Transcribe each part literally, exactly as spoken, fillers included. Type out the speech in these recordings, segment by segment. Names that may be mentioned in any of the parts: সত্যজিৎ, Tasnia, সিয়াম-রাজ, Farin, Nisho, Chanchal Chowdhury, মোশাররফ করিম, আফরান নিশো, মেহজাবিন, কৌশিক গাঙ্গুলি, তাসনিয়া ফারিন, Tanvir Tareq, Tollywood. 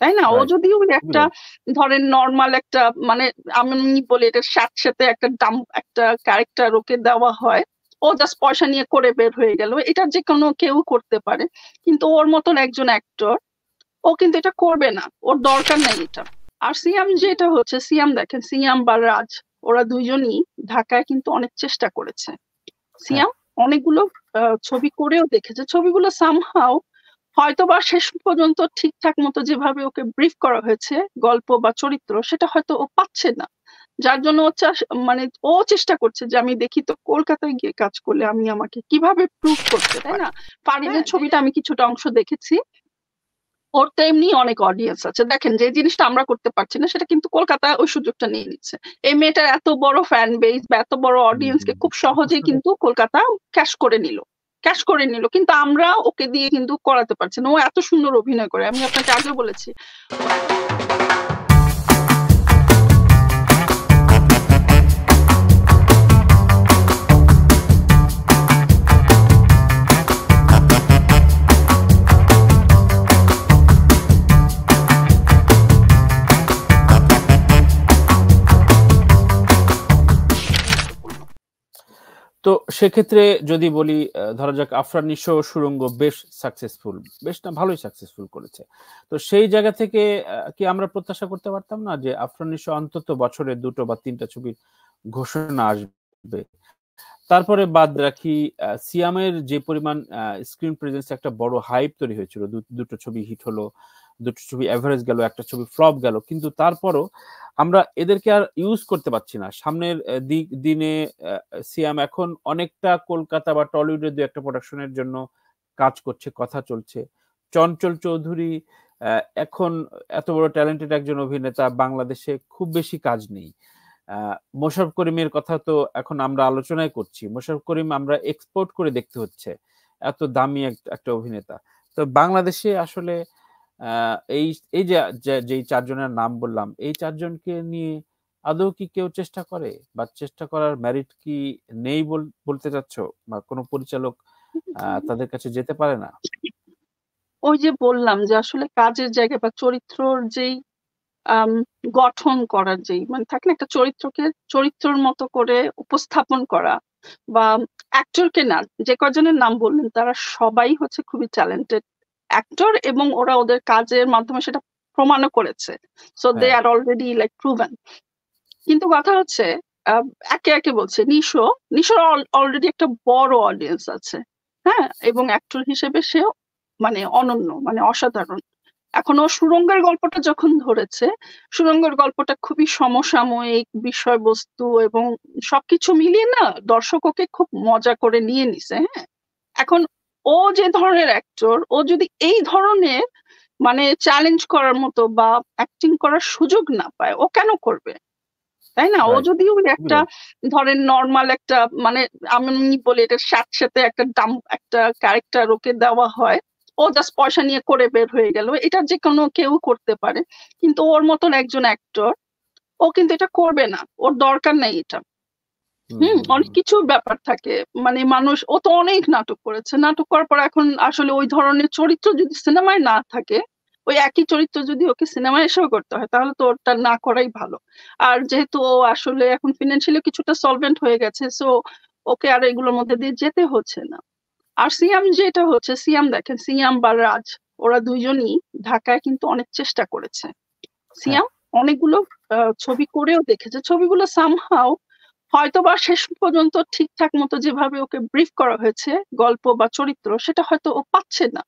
তাই না? ও যদি একটা ধরেন নর্মাল একটা মানে আমি বলি এটা সাথে একটা দাম একটা ক্যারেক্টার ওকে দেওয়া হয়, ও জাস্ট পয়সা নিয়ে করে বের হয়ে গেল, এটা যে কোনো কেউ করতে পারে। কিন্তু ওর মতন একজন অ্যাক্টর ও কিন্তু এটা করবে না, ওর দরকার নাই এটা। আর সিয়াম যেটা হচ্ছে, সিয়াম দেখেন, সিয়াম বা রাজ ওরা দুইজনই ঢাকায় কিন্তু অনেক চেষ্টা করেছে। সিয়াম অনেকগুলো ছবি করেও দেখেছে, ছবিগুলো সামহাও হয়তোবা শেষ পর্যন্ত ঠিকঠাক মতো যেভাবে ওকে ব্রিফ করা হয়েছে গল্প বা চরিত্র সেটা হয়তো ও পাচ্ছে না, যার জন্য ও মানে ও চেষ্টা করছে যে আমি দেখি তো কলকাতায় গিয়ে কাজ করলে আমি আমাকে কিভাবে প্রুভ করতে, তাই না? ফারিনের ছবিটা আমি কিছুটা অংশ দেখেছি, ওর তো এমনি অনেক অডিয়েন্স আছে। দেখেন যে জিনিসটা আমরা করতে পারছি না সেটা কিন্তু কলকাতায় ওই সুযোগটা নিয়ে নিচ্ছে। এই মেয়েটার এত বড় ফ্যান বেস বা এত বড় অডিয়েন্সকে খুব সহজে কিন্তু কলকাতা ক্যাশ করে নিল ক্যাশ করে নিল কিন্তু আমরা ওকে দিয়ে কিন্তু করাতে পারছি না। ও এত সুন্দর অভিনয় করে, আমি আপনাকে আগে বলেছি। তো সেক্ষেত্রে যদি বলি, ধরা যাক আফরান নিশো সুরঙ্গ বেশ সাকসেসফুল, বেশ না ভালোই সাকসেসফুল করেছে, তো সেই জায়গা থেকে কি আমরা প্রত্যাশা করতে পারতাম না যে আফরান নিশো অন্তত বছরে দুটো বা তিনটা ছবির ঘোষণা আসবে? তারপরে বাদ রাখি সিয়ামের যে পরিমাণ স্ক্রিন প্রেজেন্স, একটা বড় হাইপ তৈরি হয়েছিল, দুটো ছবি হিট হলো, দুটো ছবি এভারেজ গেল, একটা ছবি ফ্লপ গেল, কিন্তু তারপরও আমরা এদেরকে আর ইউজ করতে পারছি না। সামনের দিক দিনে সিয়াম এখন অনেকটা কলকাতা বা টলিউডের দু একটা প্রোডাকশনের জন্য কাজ করছে, কথা চলছে। চঞ্চল চৌধুরী এখন এত বড় ট্যালেন্টেড একজন অভিনেতা, বাংলাদেশে খুব বেশি কাজ নেই। আহ মোশাররফ করিমের কথা তো এখন আমরা আলোচনায় করছি, মোশাররফ করিম আমরা এক্সপোর্ট করে দেখতে হচ্ছে, এত দামি একটা অভিনেতা। তো বাংলাদেশে আসলে আহ এই এই যে চারজনের নাম বললাম, এই চারজনকে নিয়ে আদৌ কি কেউ চেষ্টা করে, বা চেষ্টা করার মেরিট কি নেই বলতে চাচ্ছ, বা কোনো পরিচালক আহ তাদের কাছে যেতে পারে না? ওই যে বললাম যে আসলে কাজের জায়গা বা চরিত্রর যেই গঠন করার যেই মানে থাকে না, একটা চরিত্রকে চরিত্রর মতো করে উপস্থাপন করা, বা অ্যাক্টরকে না, যে কজনের নাম বললেন তারা সবাই হচ্ছে খুবই ট্যালেন্টেড অ্যাক্টর, এবং ওরা ওদের কাজের মাধ্যমে সেটা প্রমাণও করেছে। So they are already like proven. কিন্তু কথা হচ্ছে একে একে বলছে, নিশো নিশোর অলরেডি একটা বড় অডিয়েন্স আছে, হ্যাঁ, এবং অ্যাক্টর হিসেবে সে মানে অনন্য, মানে অসাধারণ। এখনো সুরঙ্গের গল্পটা যখন ধরেছে, সুরঙ্গের গল্পটা খুবই সমসাময়িক বিষয়বস্তু এবং সবকিছু মিলিয়ে না দর্শককে খুব মজা করে নিয়ে নিছে। হ্যাঁ, এখন ও যে ধরনের অ্যাক্টর, ও যদি এই ধরনের মানে চ্যালেঞ্জ করার মতো বা অ্যাক্টিং করার সুযোগ না পায়, ও কেন করবে, তাই না? ও যদি একটা ধরেন নর্মাল একটা মানে আমি বলি এটা সাথে একটা দাম একটা ক্যারেক্টার ওকে দেওয়া হয়, ও জাস্ট পয়সা নিয়ে করে বের হয়ে গেল, এটা যে কোনো কেউ করতে পারে। কিন্তু ওর মতন একজন অ্যাক্টর ও কিন্তু এটা করবে না, ওর দরকার নাই এটা। হম অনেক কিছু ব্যাপার থাকে, মানে মানুষ ও তো অনেক নাটক করেছে, নাটক করার পর এখন আসলে ওই ধরনের চরিত্র যদি সিনেমায় না থাকে, ওই একই চরিত্র যদি ওকে সিনেমায় এসেও করতে হয়, তাহলে তো ওটা না করাই ভালো। আর যেহেতু ও আসলে এখন ফিনান্সিয়ালি কিছুটা সলভেন্ট হয়ে গেছে, সো ওকে আর এগুলোর মধ্যে দিয়ে যেতে হচ্ছে না। আর সিয়াম যেটা হচ্ছে, সিয়াম দেখেন, সিয়াম বা রাজ ওরা দুইজনই ঢাকায় কিন্তু অনেক চেষ্টা করেছে। সিয়াম অনেকগুলো ছবি করেও দেখেছে, ছবিগুলো সামহাও হয়তোবা শেষ পর্যন্ত ঠিকঠাক মতো যেভাবে ওকে ব্রিফ করা হয়েছে গল্প বা চরিত্র সেটা হয়তো ও পাচ্ছে না,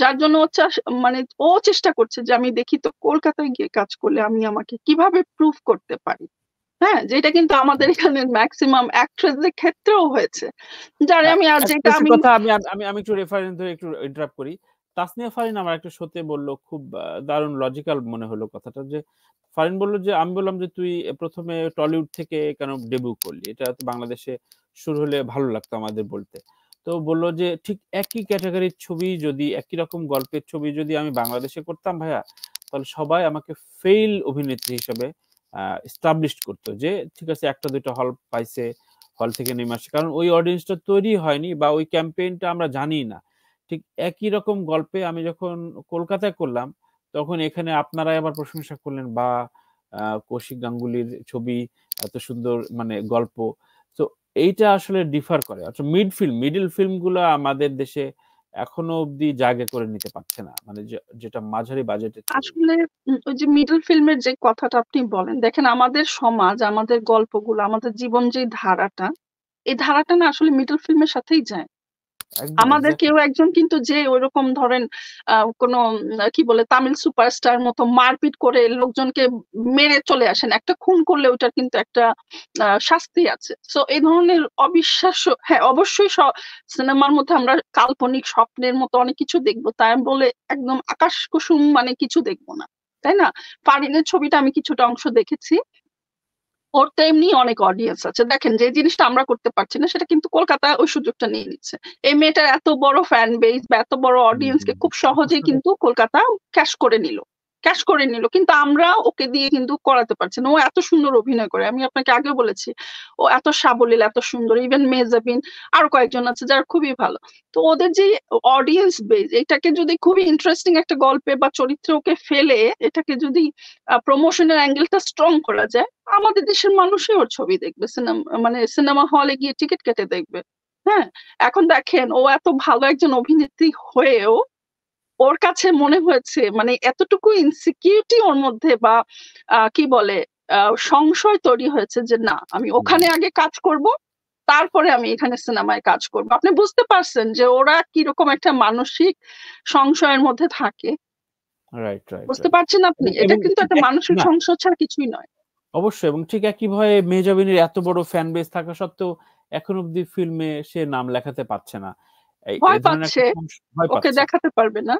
যার জন্য ও মানে ও চেষ্টা করছে যে আমি দেখি তো কলকাতায় গিয়ে কাজ করলে আমি আমাকে কিভাবে প্রুভ করতে পারি। হ্যাঁ, যেটা কিন্তু আমাদের এখানে ম্যাক্সিমাম অ্যাক্ট্রেসদের ক্ষেত্রেও হয়েছে, যার আমি আর যেটা আমি কথা আমি আমি একটু রেফারেন্স ধরে একটু ইন্টারাপ্ট করি। তাসনিয়া ফারিন আমার একটা শোতে বলল, খুব দারুণ লজিক্যাল মনে হলো কথাটা, যে ফারিন বলল যে আমি বললাম যে তুই প্রথমে টলিউড থেকে কেন ডেবিউ করলি, এটা তো বাংলাদেশে শুরু হলে ভালো লাগতো আমাদের বলতে। তো বললো যে ঠিক একই ক্যাটাগরির ছবি যদি, একই রকম গল্পের ছবি যদি আমি বাংলাদেশে করতাম ভাইয়া, তাহলে সবাই আমাকে ফেইল অভিনেত্রী হিসেবে এস্টাবলিশ করতো, যে ঠিক আছে একটা দুইটা হল পাইছে, হল থেকে নেমে আসছে, কারণ ওই অডিয়েন্সটা তৈরি হয়নি বা ওই ক্যাম্পেইনটা আমরা জানি না। ঠিক একই রকম গল্পে আমি যখন কলকাতায় করলাম, তখন এখানে আপনারাই আবার প্রশংসা করলেন, বা কৌশিক গাঙ্গুলির ছবি এত সুন্দর, মানে গল্প। তো এইটা আসলে ডিফার করে। আচ্ছা, মিড ফিল্ম মিডল ফিল্মগুলো আমাদের দেশে এখনো অবধি জায়গা করে নিতে পারছে না, মানে যেটা মাঝারি বাজেটে। আসলে ওই যে মিডল ফিল্মের যে কথাটা আপনি বলেন, দেখেন আমাদের সমাজ, আমাদের গল্পগুলো, আমাদের জীবন যে ধারাটা, এই ধারাটা না আসলে মিডল ফিল্মের সাথেই যায়। আমাদের কেউ একজন কিন্তু যে ওইরকম ধরেন কোন কি বলে তামিল সুপারস্টার মতো মারপিট করে লোকজনকে মেরে চলে আসেন, একটা খুন করলে ওইটার কিন্তু একটা শাস্তি আছে। সো এই ধরনের অবিশ্বাস্য, হ্যাঁ অবশ্যই সিনেমার মধ্যে আমরা কাল্পনিক স্বপ্নের মতো অনেক কিছু দেখবো, তাই বলে একদম আকাশ কুসুম মানে কিছু দেখবো না, তাই না? ফারিনের ছবিটা আমি কিছুটা অংশ দেখেছি, ওর তো এমনি অনেক অডিয়েন্স আছে। দেখেন যে জিনিসটা আমরা করতে পারছি না, সেটা কিন্তু কলকাতা ওই সুযোগটা নিয়ে নিচ্ছে। এই মেয়েটার এত বড় ফ্যান বেস বা এত বড় অডিয়েন্সকে খুব সহজে কিন্তু কলকাতা ক্যাশ করে নিল ক্যাশ করে নিল কিন্তু আমরা ওকে দিয়ে কিন্তু করাতে পারছি না। ও এত সুন্দর অভিনয় করে, আমি আপনাকে আগে বলেছি, ও এত সাবলীল, এত সুন্দর। ইভেন মেহজাবিন, আরো কয়েকজন আছে যারা খুবই ভালো। তো ওদের যে অডিয়েন্স বেস, এটাকে যদি খুবই ইন্টারেস্টিং একটা গল্পে বা চরিত্রে ওকে ফেলে এটাকে যদি প্রমোশনের অ্যাঙ্গেলটা স্ট্রং করা যায়, আমাদের দেশের মানুষই ওর ছবি দেখবে, সিনেমা মানে সিনেমা হলে গিয়ে টিকিট কেটে দেখবে। হ্যাঁ, এখন দেখেন ও এত ভালো একজন অভিনেত্রী হয়েও ওর কাছে মনে হয়েছে মানে এতটুকু ইনসিকিউরিটি ওর মধ্যে বা কি বলে সংশয় তৈরি হয়েছে যে না, আমি ওখানে আগে কাজ করব, তারপরে আমি এখানে সিনেমায় কাজ করব। আপনি বুঝতে পারছেন যে ওরা কিরকম একটা মানসিক সংশয়ের মধ্যে থাকে, বুঝতে পারছেন আপনি? এটা কিন্তু একটা মানসিক সংশয় ছাড়া কিছুই নয়। অবশ্যই, এবং ঠিক একইভাবে মেহজাবিনের এত বড় ফ্যান বেস থাকা সত্ত্বেও এখন অব্দি ফিল্মে সে নাম লেখাতে পারছে না, ভয় পাচ্ছে, ওকে দেখাতে পারবে না,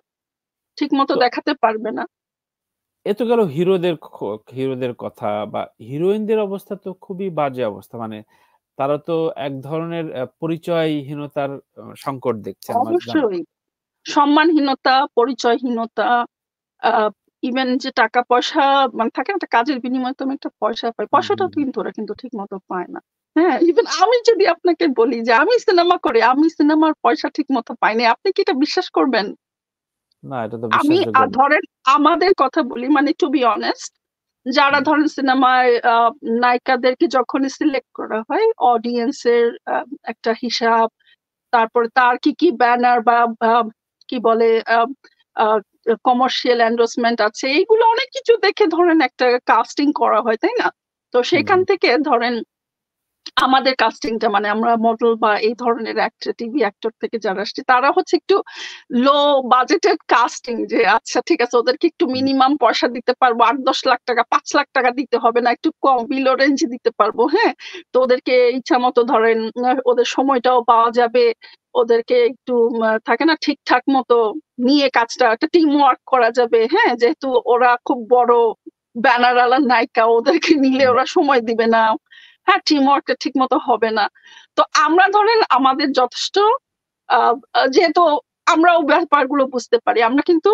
ঠিক মতো দেখাতে পারবে না। এত গেল হিরোদের হিরোদের কথা, বা হিরোইনদের অবস্থা তো খুবই বাজে অবস্থা, মানে তারা তো এক ধরনের পরিচয়হীনতার সংকট দেখছে। অবশ্যই সম্মানহীনতা, পরিচয়হীনতা, ইভেন যে টাকা পয়সা মানে থাকে একটা কাজের বিনিময়ে তুমি একটা পয়সা পাই, পয়সাটা কিন্তু ওরা কিন্তু ঠিক মতো পায় না। হ্যাঁ, ইভেন আমি যদি আপনাকে বলি যে আমি সিনেমা করে আমি সিনেমার পয়সা ঠিক মতো পাইনি, আপনি কি এটা বিশ্বাস করবেন? না, এটা তো বিশ্বাস করব না। আমি ধরেন আমাদের কথা বলি, মানে টু বি অনেস্ট, যারা ধরেন সিনেমায় নায়িকাদেরকে যখন সিলেক্ট করা হয়, অডিয়েন্সের একটা হিসাব, তারপরে তার কি কি ব্যানার বা কি বলে কমার্শিয়াল এন্ডোর্সমেন্ট আছে, এইগুলো অনেক কিছু দেখে ধরেন একটা কাস্টিং করা হয়, তাই না? তো সেখান থেকে ধরেন আমাদের কাস্টিংটা, মানে আমরা মডেল বা এই ধরনের অ্যাক্টর, টিভি অ্যাক্টর থেকে যারা আসছে, তারা হচ্ছে একটু লো বাজেটেড কাস্টিং। যে আচ্ছা ঠিক আছে, ওদেরকে একটু মিনিমাম পয়সা দিতে পারবো, আট দশ লাখ টাকা, পাঁচ লাখ টাকা দিতে হবে না, একটু কম বিলো রেঞ্জ দিতে পারবো। হ্যাঁ, তো ওদেরকে ইচ্ছা মতো ধরেন ওদের সময়টাও পাওয়া যাবে, ওদেরকে একটু থাকে না ঠিকঠাক মতো নিয়ে কাজটা, একটা টিম ওয়ার্ক করা যাবে। হ্যাঁ, যেহেতু ওরা খুব বড় ব্যানারওয়ালা নায়িকা, ওদেরকে নিলে ওরা সময় দিবে না। হ্যাঁ, টিম ওয়ার্কটা ঠিক মতো হবে না। তো আমরা ধরেন আমাদের যথেষ্ট, যেহেতু আমরাও ব্যাপারগুলো বুঝতে পারি, আমরা কিন্তু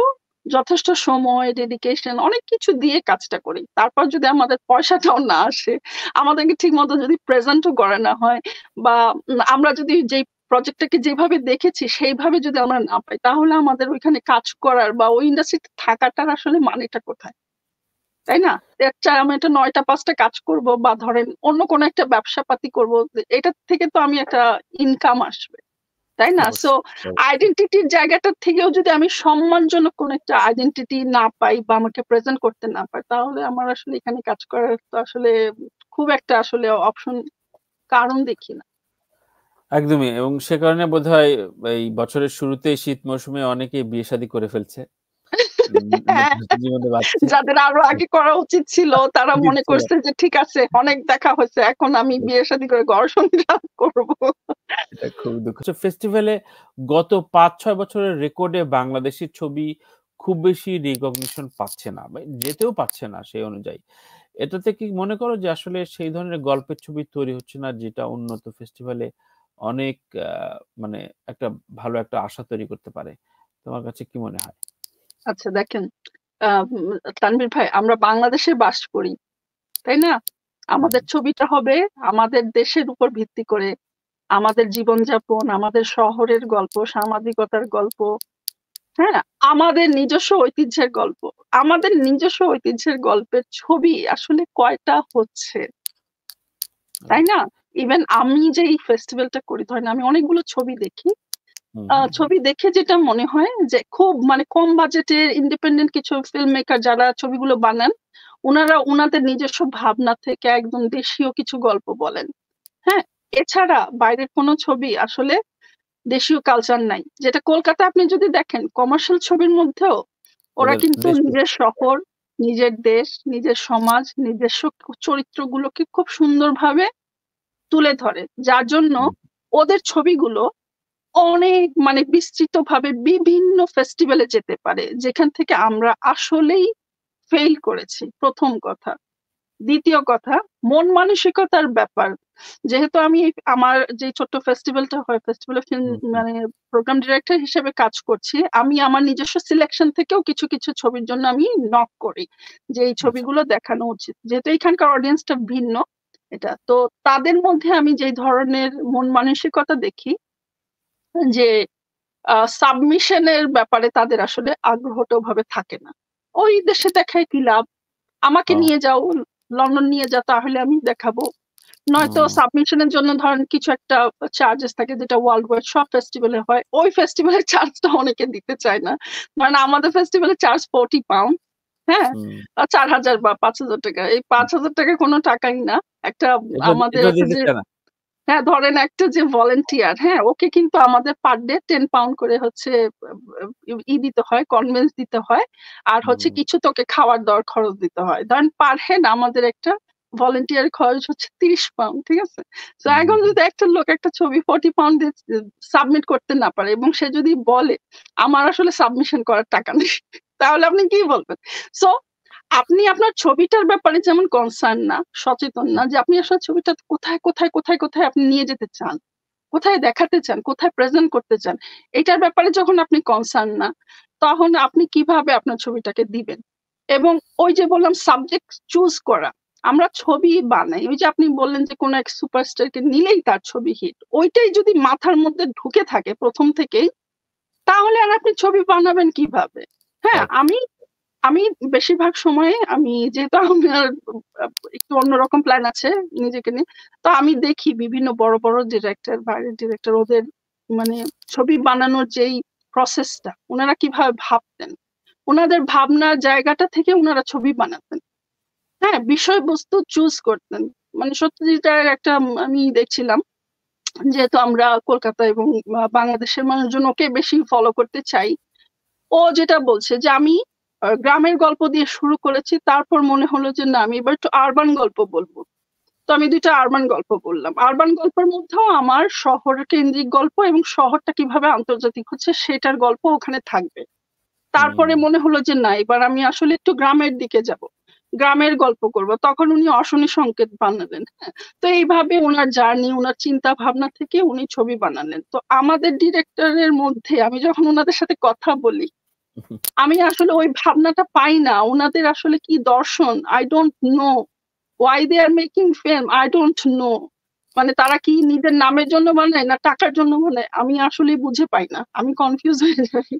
যথেষ্ট সময়, ডেডিকেশন, অনেক কিছু দিয়ে কাজটা করি। তারপর যদি আমাদের পয়সাটাও না আসে, আমাদেরকে ঠিক মতো যদি প্রেজেন্টও করা না হয়, বা আমরা যদি যেই প্রজেক্টটাকে যেভাবে দেখেছি সেইভাবে যদি আমরা না পাই, তাহলে আমাদের ওইখানে কাজ করার বা ওই ইন্ডাস্ট্রিতে থাকাটার আসলে মানেটা কোথায়, তাই না? আমি একটা নয়টা পাঁচটা কাজ করব, বা ধরেন অন্য কোন একটা ব্যবসা পাতি করবো, এটা থেকে তো আমি একটা ইনকাম আসবে, তাই না? সো আইডেন্টিটির জায়গাটা থেকেও যদি আমি সম্মানজনক কোন একটা আইডেন্টিটি না পাই বা আমাকে প্রেজেন্ট করতে না পাই, তাহলে আমার আসলে এখানে কাজ করার তো আসলে খুব একটা আসলে অপশন, কারণ দেখি না একদমই। এবং সে কারণে বোধহয় এই বছরের শুরুতে শীত মৌসুমে অনেকে বিয়ে শাদী করে ফেলছে, যাদের আরো আগে করা উচিত ছিল। তারা মনে করছে যে ঠিক আছে, অনেক দেখা হয়েছে, এখন আমি বিয়ে শাদী করে ঘর সংসার করব। এটা খুব দুঃখজনক। ফেস্টিভ্যালে গত পাঁচ ছয় বছরের রেকর্ডে বাংলাদেশি ছবি খুব বেশি রিকগনিশন পাচ্ছে না, যেতেও পাচ্ছে না সেই অনুযায়ী। এটাতে কি মনে করো যে আসলে সেই ধরনের গল্পের ছবি তৈরি হচ্ছে না, যেটা উন্নত ফেস্টিভ্যালে অনেক মানে একটা ভালো একটা আশা তৈরি করতে পারে? তোমার কাছে কি মনে হয়? আচ্ছা দেখেন তানভীর ভাই, আমরা বাংলাদেশে বাস করি, তাই না? আমাদের ছবিটা হবে আমাদের দেশের উপর ভিত্তি করে, আমাদের জীবনযাপন, আমাদের শহরের গল্প, সামাজিকতার গল্প, হ্যাঁ, আমাদের নিজস্ব ঐতিহ্যের গল্প, আমাদের নিজস্ব ঐতিহ্যের গল্পের ছবি আসলে কয়টা হচ্ছে, তাই না? ইভেন আমি যে এই ফেস্টিভ্যালটা করি, ধরেন আমি অনেকগুলো ছবি দেখি, ছবি দেখে যেটা মনে হয় যে খুব মানে কম বাজেটের ইন্ডিপেন্ডেন্ট কিছু ফিল্ম মেকার যারা ছবিগুলো বানান, ওনারা ওনাদের নিজস্ব ভাবনা থেকে একদম দেশীয় কিছু গল্প বলেন। হ্যাঁ, এছাড়া বাইরের কোনো ছবি আসলে দেশীয় কালচার নাই, যেটা কলকাতা আপনি যদি দেখেন কমার্শিয়াল ছবির মধ্যেও ওরা কিন্তু নিজের শহর, নিজের দেশ, নিজের সমাজ, নিজস্ব চরিত্রগুলোকে খুব সুন্দরভাবে তুলে ধরে, যার জন্য ওদের ছবিগুলো অনেক মানে বিস্তৃত ভাবে বিভিন্ন ফেস্টিভ্যালে যেতে পারে, যেখান থেকে আমরা আসলেই ফেল করেছি। প্রথম কথা। দ্বিতীয় কথা, মন মানসিকতার ব্যাপার। যেহেতু আমি আমার যে ছোট্ট ফেস্টিভ্যালটা হয়, ফেস্টিভ্যালে ফিল্ম মানে প্রোগ্রাম ডিরেক্টর হিসেবে কাজ করছি, আমি আমার নিজস্ব সিলেকশন থেকেও কিছু কিছু ছবির জন্য আমি নক করি যে এই ছবিগুলো দেখানো উচিত, যেহেতু এখানকার অডিয়েন্সটা ভিন্ন। এটা তো তাদের মধ্যে আমি যে ধরনের মন মানসিকতা দেখি যে সাবমিশনের ব্যাপারে তাদের আসলে আগ্রহটা ওভাবে থাকে না, ওই দেশে দেখায় কি লাভ, আমাকে নিয়ে যাও, লন্ডন নিয়ে যাও, তাহলে আমি দেখাবো। নয়তো সাবমিশনের জন্য ধরেন কিছু একটা চার্জেস থাকে, যেটা ওয়ার্ল্ড ওয়াইড সব ফেস্টিভ্যালে হয়, ওই ফেস্টিভ্যালের চার্জটা অনেকে দিতে চায় না। ধরেন আমাদের ফেস্টিভ্যালে চার্জ ফোর্টি পাউন্ড, হ্যাঁ চার হাজার বা পাঁচ হাজার টাকা এই পাঁচ হাজার টাকা কোনো টাকাই না একটা আমাদের। হ্যাঁ, ধরেন একটা যে ভলেন্টিয়ার, হ্যাঁ ওকে কিন্তু আমাদের পার ডে টেন পাউন্ড করে হচ্ছে ই দিতে হয়, কনভেন্স দিতে হয়, আর হচ্ছে কিছু তোকে খাওয়ার দর খরচ দিতে হয়। ধরেন পার হেড আমাদের একটা ভলেন্টিয়ার খরচ হচ্ছে তিরিশ পাউন্ড, ঠিক আছে? তো এখন যদি একটা লোক একটা ছবি ফোর্টি পাউন্ড দিয়ে সাবমিট করতে না পারে এবং সে যদি বলে আমার আসলে সাবমিশন করার টাকা নেই, তাহলে আপনি কি বলবেন? সো আপনি আপনার ছবিটার ব্যাপারে যেমন কনসার্ন না, সচেতন না, যে আপনি আসলে ছবিটা কোথায় কোথায় কোথায় কোথায় আপনি নিয়ে যেতে চান, কোথায় দেখাতে চান, কোথায় প্রেজেন্ট করতে চান, এটার ব্যাপারে যখন আপনি কনসার্ন না, তখন আপনি কিভাবে আপনার ছবিটাকে দিবেন। এবং ওই যে বললাম সাবজেক্ট চুজ করা, আমরা ছবি বানাই, ওই যে আপনি বললেন যে কোনো এক সুপারস্টারকে নিলেই তার ছবি হিট, ওইটাই যদি মাথার মধ্যে ঢুকে থাকে প্রথম থেকেই, তাহলে আর আপনি ছবি বানাবেন কিভাবে? হ্যাঁ, আমি আমি বেশিরভাগ সময়ে আমি যেহেতু আমার একটু অন্যরকম প্ল্যান আছে নিজেকে নিয়ে, তো আমি দেখি বিভিন্ন বড় বড় ডিরেক্টর, বাইরের ডিরেক্টর, ওদের মানে ছবি বানানোর যেই প্রসেসটা ওনারা কিভাবে ভাবতেন, ওনাদের ভাবনার জায়গাটা থেকে ওনারা ছবি বানাতেন। হ্যাঁ, বিষয়বস্তু চুজ করতেন, মানে সত্যজিটার একটা আমি দেখছিলাম, যেহেতু আমরা কলকাতা এবং বাংলাদেশের মানুষজন ওকে বেশি ফলো করতে চাই, ও যেটা বলছে যে আমি গ্রামের গল্প দিয়ে শুরু করেছি, তারপর মনে হলো যে না আমি এবার একটু আরবান গল্প বলবো, তো আমি দুইটা আরবান গল্প বললাম। আরবান গল্পের মধ্যেও আমার শহর কেন্দ্রিক গল্প এবং শহরটা কিভাবে আন্তর্জাতিক হচ্ছে সেটার গল্প ওখানে থাকবে। তারপরে মনে হলো যে না এবার আমি আসলে একটু গ্রামের দিকে যাব, গ্রামের গল্প করব, তখন উনি অশনি সংকেত বানালেন। তো এইভাবে ওনার জার্নি, ওনার চিন্তা ভাবনা থেকে উনি ছবি বানালেন। তো আমাদের ডিরেক্টরের মধ্যে আমি যখন ওনাদের সাথে কথা বলি, আমি আসলে ওই ভাবনাটা পাই না, ওনাদের আসলে কি দর্শন, I don't know why they are making film, I don't know, মানে তারা কি নিজের নামের জন্য বানায় না টাকার জন্য বানায়, আমি আসলে বুঝে পাই না, আমি কনফিউজ হয়ে যাই।